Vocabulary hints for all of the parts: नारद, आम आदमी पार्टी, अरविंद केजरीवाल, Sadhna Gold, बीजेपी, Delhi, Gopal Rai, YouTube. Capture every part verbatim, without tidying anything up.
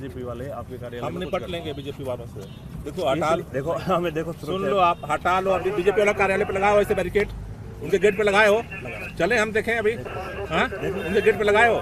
बीजेपी वाले आपके कार्यालय हम निपट लेंगे बीजेपी वालों से। देखो हटा देखो हमें देखो सुन लो आप, हटा लो अभी बीजेपी वाला कार्यालय पे लगाओ ऐसे बैरिकेड, उनके गेट पे लगाए हो, चले हम देखें अभी। हाँ उनके गेट पे लगाए हो,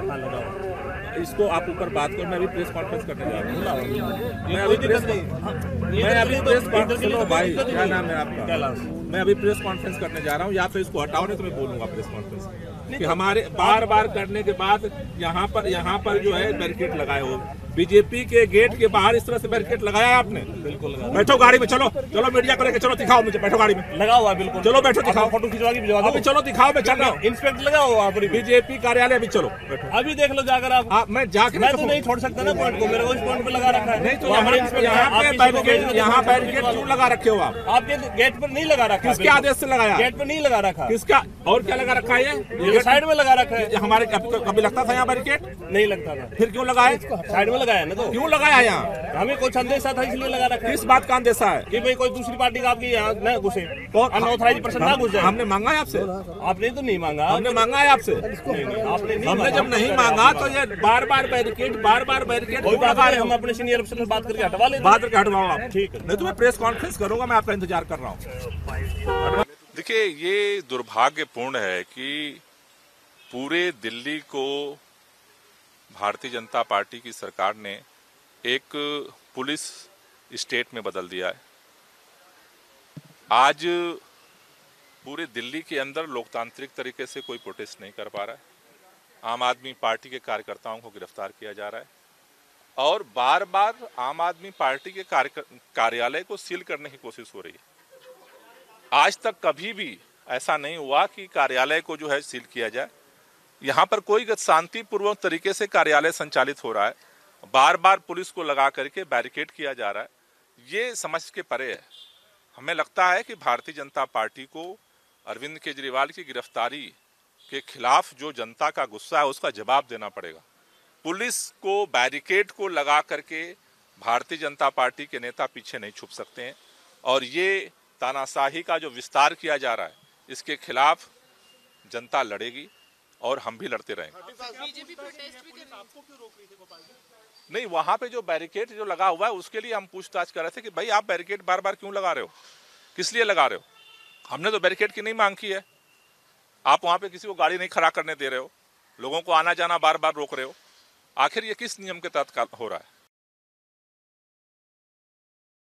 इसको आप ऊपर बात करो, मैं अभी प्रेस कॉन्फ्रेंस करने जा रहा हूँ। मैं अभी प्रेस मैं अभी प्रेस कॉन्फ्रेंस भाई क्या नाम है आपका, मैं अभी प्रेस कॉन्फ्रेंस करने जा रहा हूँ, या तो इसको हटाओ नहीं तो मैं बोलूँगा प्रेस कॉन्फ्रेंस कि हमारे बार बार करने के बाद यहाँ पर यहाँ पर जो है बैरिकेड लगाए हो, बीजेपी के गेट के बाहर इस तरह से बैरिकेड लगाया आपने। बिल्कुल लगाया। बैठो गाड़ी में, चलो चलो मीडिया को लेके चलो, दिखाओ मुझे, बैठो गाड़ी में लगा हुआ, बिल्कुल चलो बैठो दिखाओ, फोटो खिंचवा के चलो दिखाओ, मैं चल रहा हूँ, इंस्पेक्टर लगा हुआ आप बीजेपी कार्यालय, अभी चलो बैठो अभी देख लो जाकर आप। मैं जाकर मैं तो नहीं छोड़ सकता ना पॉइंट को, मेरे को इस पॉइंट पे लगा रखा है। नहीं तो यहाँ बैरिकेड क्यों लगा रखे हो आप? आपके गेट पर नहीं लगा रखा, किसके आदेश से लगाया? गेट पर नहीं लगा रखा, किसका और क्या लगा रखा है? साइड में लगा रखा है हमारे। कभी लगता था यहाँ बैरिकेड? नहीं लगता था, फिर क्यों लगाया? साइड में लगाया ना, तो क्यों लगाया यहाँ? हमें कोई संदेशा था इसलिए लगा रखा है। किस बात का अंदेशा है कि भाई कोई दूसरी पार्टी का आपके यहाँ न घुसे, अनऑथराइज्ड पर्सन ना घुसे। हमने मांगा है आपसे? आपने तो नहीं मांगा। हमने मांगा है आपसे? आपने हमने जब नहीं मांगा तो ये बार बार बैरिकेड बार बार बैरिकेड लगा रहे। हम अपने सीनियर अफसर से बात करके हटवा ले, बात करके हटवाओ आप, ठीक है? नहीं तो मैं प्रेस कॉन्फ्रेंस करूंगा, मैं आपका इंतजार कर रहा हूँ। देखिये ये दुर्भाग्यपूर्ण है कि पूरे दिल्ली को भारतीय जनता पार्टी की सरकार ने एक पुलिस स्टेट में बदल दिया है। आज पूरे दिल्ली के अंदर लोकतांत्रिक तरीके से कोई प्रोटेस्ट नहीं कर पा रहा है, आम आदमी पार्टी के कार्यकर्ताओं को गिरफ्तार किया जा रहा है और बार बार आम आदमी पार्टी के कार्यालय को सील करने की कोशिश हो रही है। आज तक कभी भी ऐसा नहीं हुआ कि कार्यालय को जो है सील किया जाए, यहाँ पर कोई शांतिपूर्वक तरीके से कार्यालय संचालित हो रहा है, बार बार पुलिस को लगा करके बैरिकेड किया जा रहा है, ये समझ के परे है। हमें लगता है कि भारतीय जनता पार्टी को अरविंद केजरीवाल की गिरफ्तारी के खिलाफ जो जनता का गुस्सा है उसका जवाब देना पड़ेगा। पुलिस को बैरिकेड को लगा करके भारतीय जनता पार्टी के नेता पीछे नहीं छुप सकते हैं और ये तानाशाही का जो विस्तार किया जा रहा है इसके खिलाफ जनता लड़ेगी और हम भी लड़ते रहेंगे। बीजेपी प्रोटेस्ट भी कर रही है, आपको क्यों रोक रही थी गोपाल जी? नहीं, वहाँ पे जो बैरिकेड जो लगा हुआ है उसके लिए हम पूछताछ कर रहे थे कि भाई आप बैरिकेड बार बार क्यों लगा रहे हो, किस लिए लगा रहे हो? हमने तो बैरिकेड की नहीं मांग की है। आप वहाँ पे किसी को गाड़ी नहीं खड़ा करने दे रहे हो, लोगों को आना जाना बार बार रोक रहे हो, आखिर ये किस नियम के तहत हो रहा है?